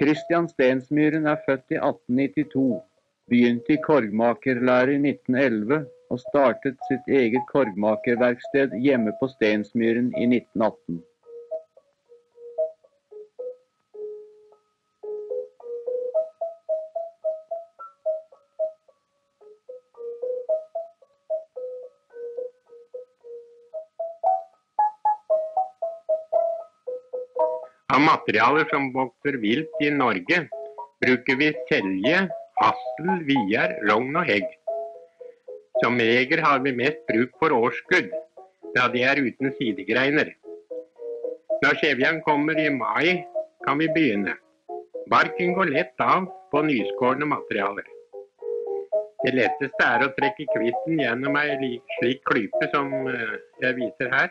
Kristian Stensmyren født i 1892, begynte i korgmakerlære i 1911 og startet sitt eget korgmakerverksted hjemme på Stensmyren i 1918. Av materialer som vokser vilt i Norge bruker vi selje, hassel, vier, rogn og hegg. Som regel har vi mest bruk for årskudd, da de uten sidegreiner. Når skjevjen kommer i mai, kan vi begynne. Barken går lett av på nyskårne materialer. Det letteste å trekke kvisten gjennom en slik klype som jeg viser her.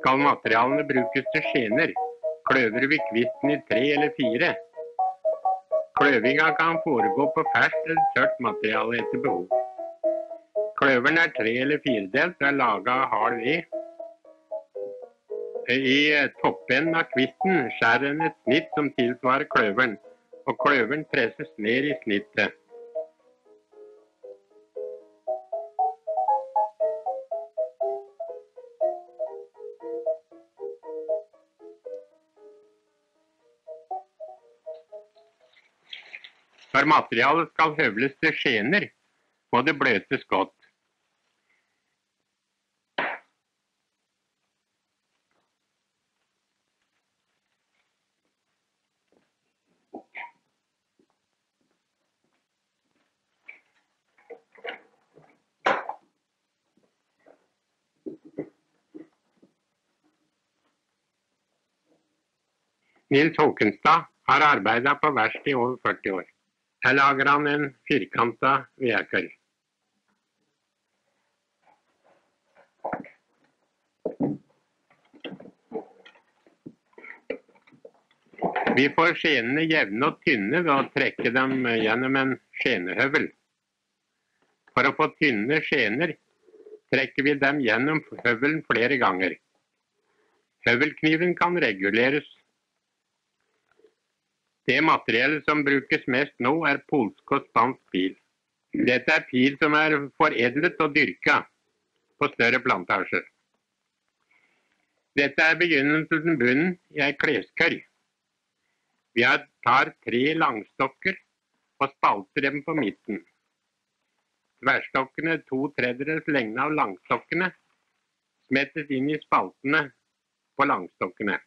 Skal materialene brukes til skjener, kløver vi kvisten i 3 eller 4. Kløvinga kan foregå på ferskt eller tørt materiale etter behov. Kløveren 3- eller 4-delt er laget av hard ved. I toppen av kvisten skjærer en et snitt som tilsvarer kløveren, og kløveren presses ned i snittet. Når materialet skal høvles til skjener, må det bløtes godt. Nils Håkenstad har arbeidet på verst i over 40 år. Her lager han en firkantet vedkøll. Vi får skjenene jevne og tynne ved å trekke dem gjennom en skjenehøvel. For å få tynne skjener trekker vi dem gjennom høvelen flere ganger. Høvelkniven kan reguleres. Det materiellet som brukes mest nå polsk og spansk pil. Dette pil som foredlet og dyrket på større plantasjer. Dette begynnelsen til bunnen i en kleskørg. Vi tar 3 langstokker og spalter dem på midten. Tverstokkene 2/3 lengden av langstokkene smettes inn i spaltene på langstokkene.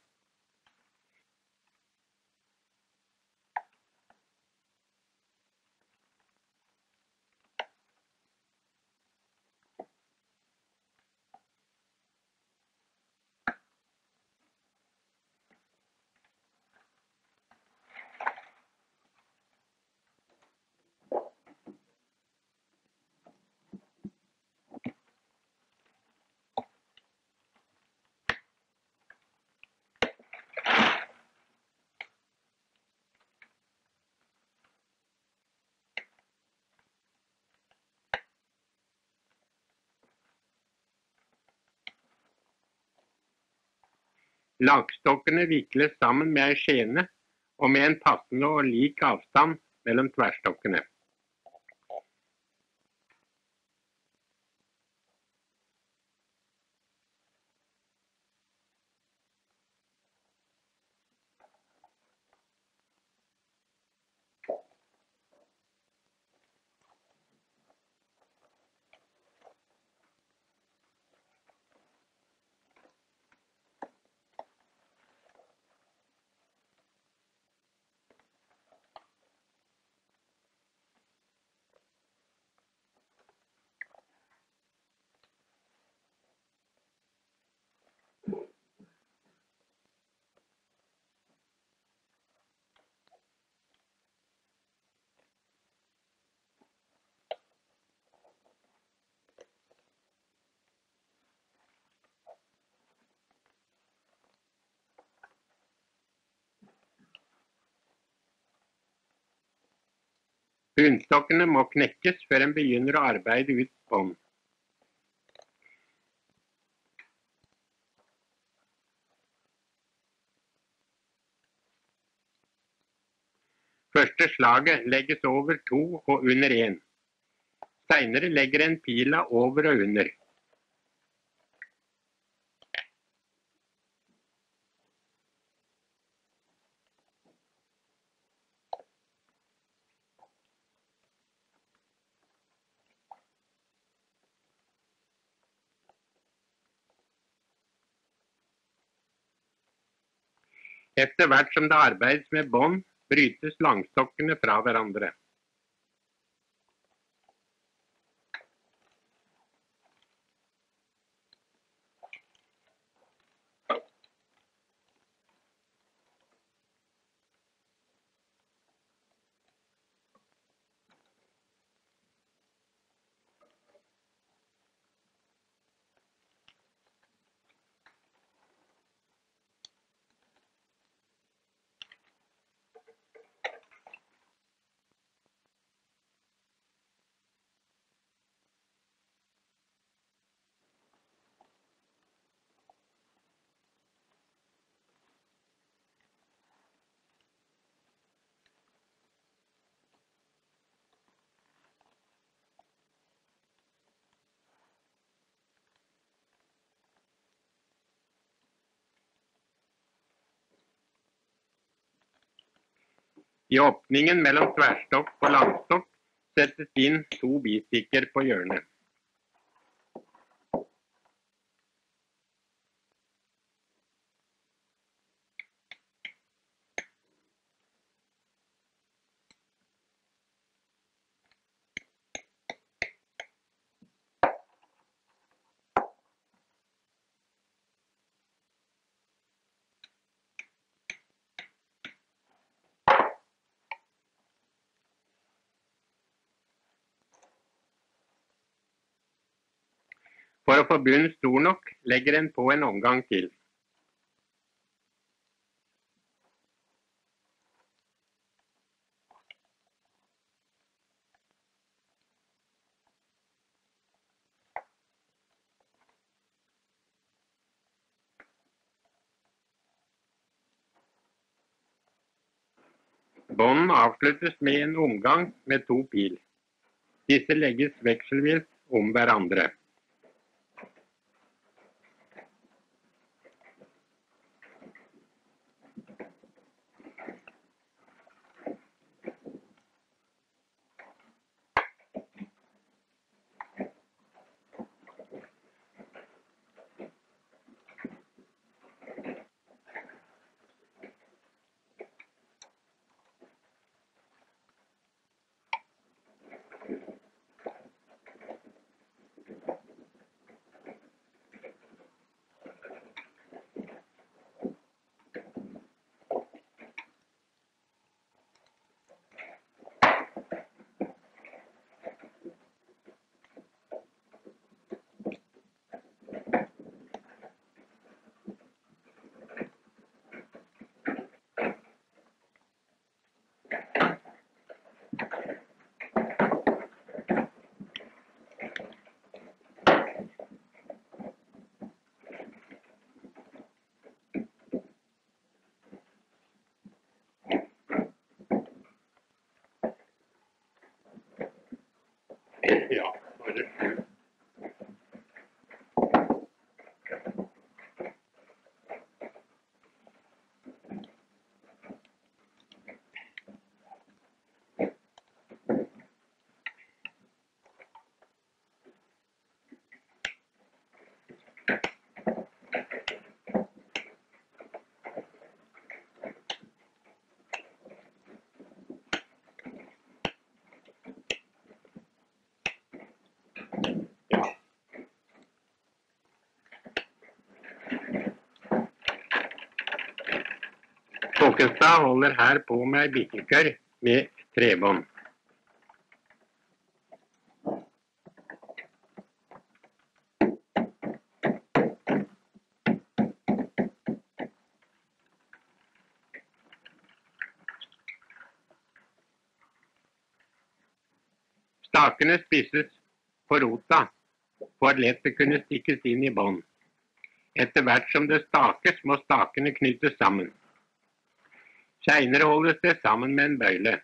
Langstokkene vikles sammen med en skjene og med en passende og lik avstand mellom tverstokkene. Grunnstokkene må knekkes før en begynner å arbeide ut bånd. Første slaget legges over 2 og under 1. Senere legger en pila over og under. Efter hvert som det arbeides med bånd, brytes langstokkene fra hverandre. I åpningen mellom tverrstokk og langstokk settes inn 2 bistikker på hjørnet. For å få bunnen stor nok, legger en på en omgang til. Bånden avsluttes med en omgang med 2 pil. Disse legges vekselvis om hverandre. Ja, bare Folkestad holder her på med bitekør med trebånd. Stakene spisses på rota, for at lettet kunne stikkes inn i bånd. Etter hvert som det stakes, må stakene knyttes sammen. Senere holdes det sammen med en bøyle.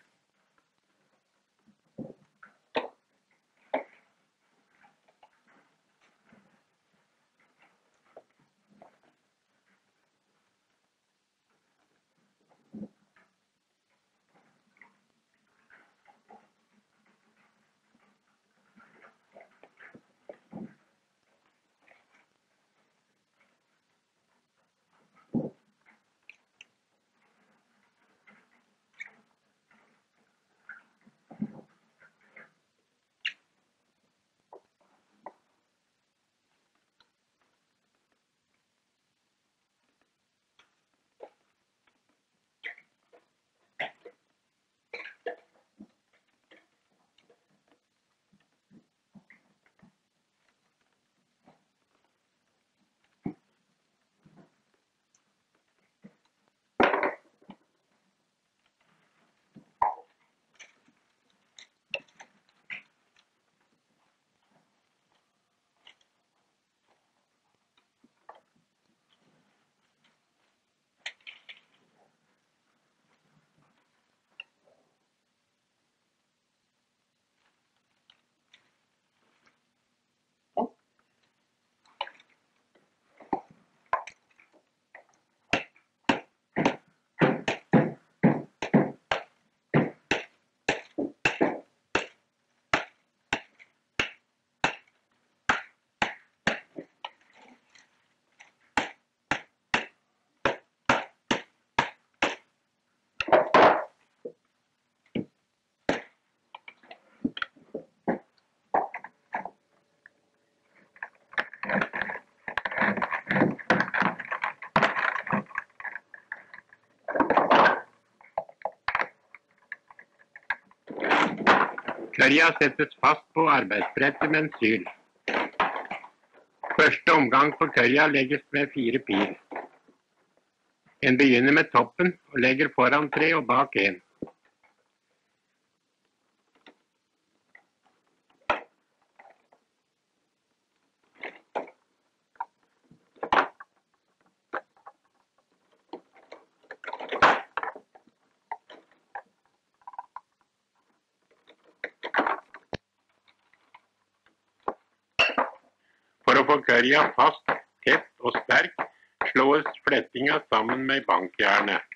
Kølja settes fast på arbeidsbrettet med en syl. Første omgang for kølja legges med 4 pil. En begynner med toppen og legger foran 3 og bak 1. For kølja fast, tett og sterk, slås flettinga sammen med bankjernet.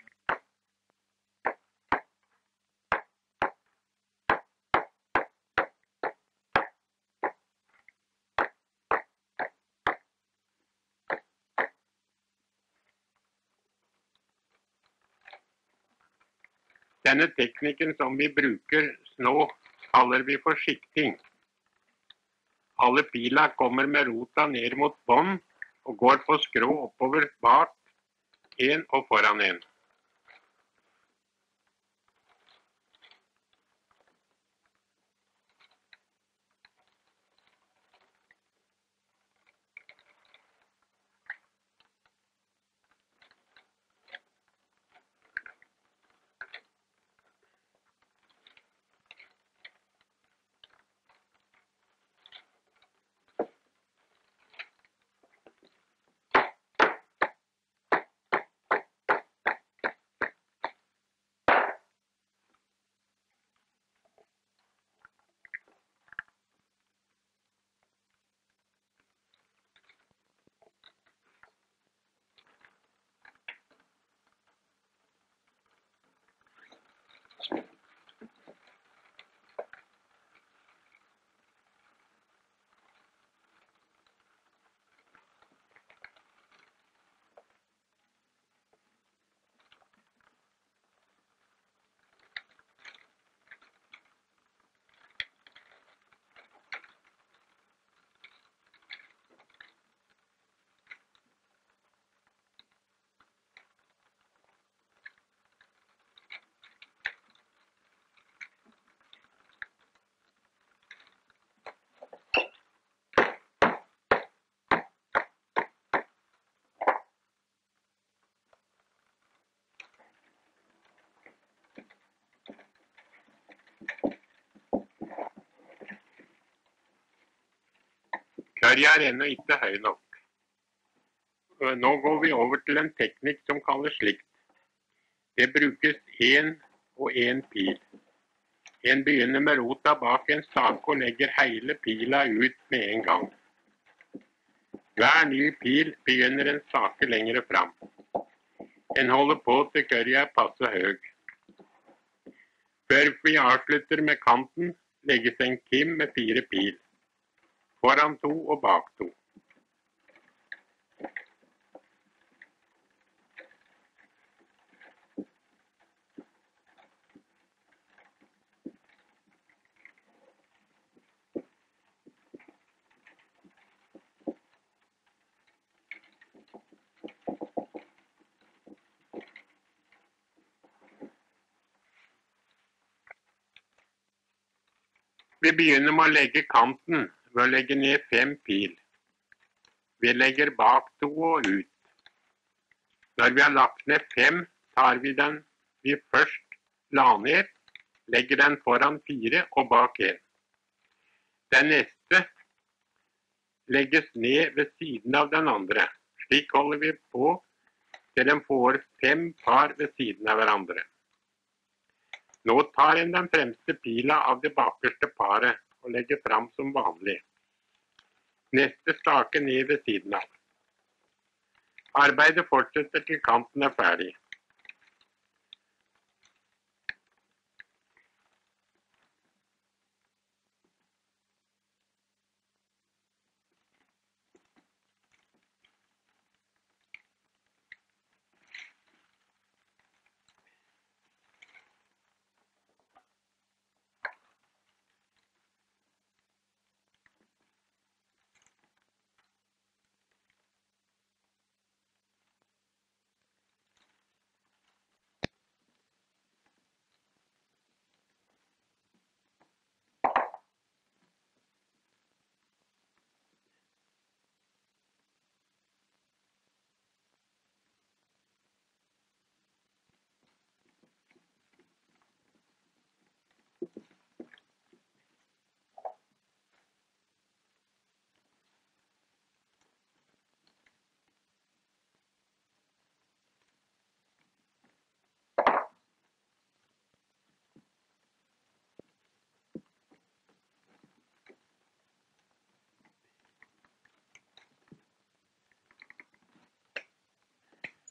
Denne teknikken som vi bruker nå, kaller vi for skikting. Alle pila kommer med rota ned mot bånd og går på skrå oppover bak 1 og foran 1. Sverige ennå ikke høy nok. Nå går vi over til en teknikk som kalles slikt. Det brukes en og en pil. En begynner med rota bak en sak og legger hele pila ut med en gang. Hver ny pil begynner en sake lengre fram. En holder på til kørja passer høy. Før vi avslutter med kanten, legges en kim med 4 pil. Foran 2 og bak 2. Vi begynner med å legge kanten ved å legge ned 5 pil. Vi legger bak 2 og ut. Når vi har lagt ned 5, tar vi den vi først la ned, legger den foran 4 og bak 1. Den neste legges ned ved siden av den andre. Slik holder vi på til den får 5 par ved siden av hverandre. Nå tar en den fremste pila av det bakerste paret og legger fram som vanlig. Neste stake ned ved siden av. Arbeidet fortsetter til kanten er ferdig.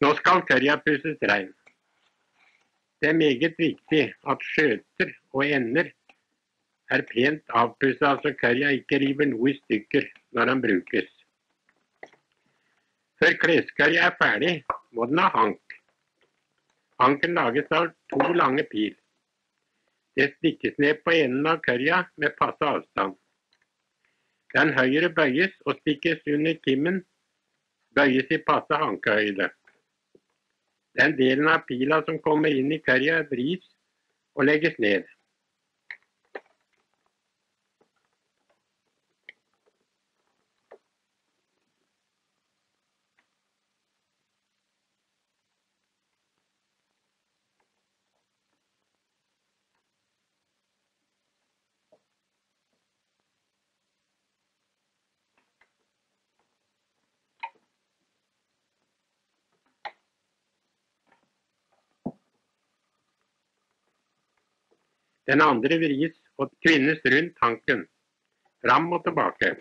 Nå skal kørja pusses rein. Det er meget viktig at skjøter og ender er pent avpusset, så kørja ikke river noe i stykker når den brukes. Før kleskørja er ferdig, må den ha hank. Hanken lages av 2 lange pil. Det stikkes ned på enden av kørja med passe avstand. Den høyre bøyes og stikkes under kimmen, bøyes i passe hankehøyde. Den delen av pila som kommer inn i kørja vris og legges ned. Den andre vris og tvinnes rundt hanken, fram og tilbake.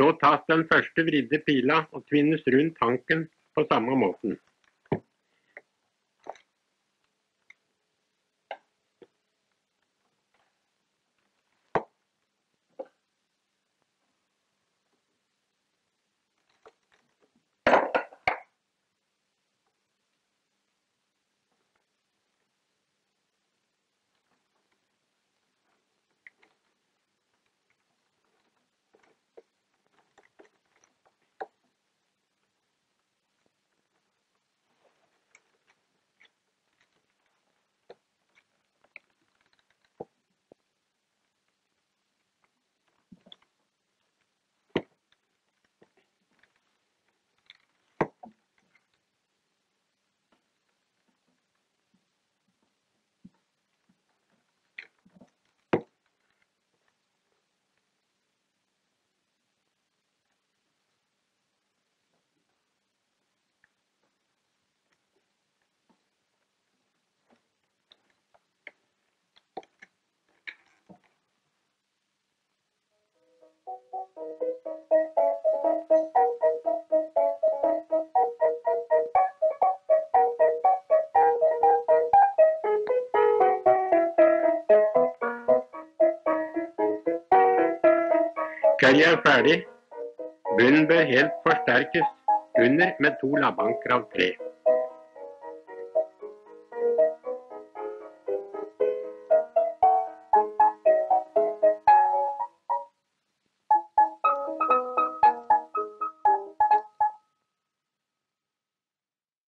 Nå tas den første vridde pila og tvinnes rundt hanken på samme måten. Kølje ferdig. Bunnen bør helt forsterkes under med 2 labbanker av 3.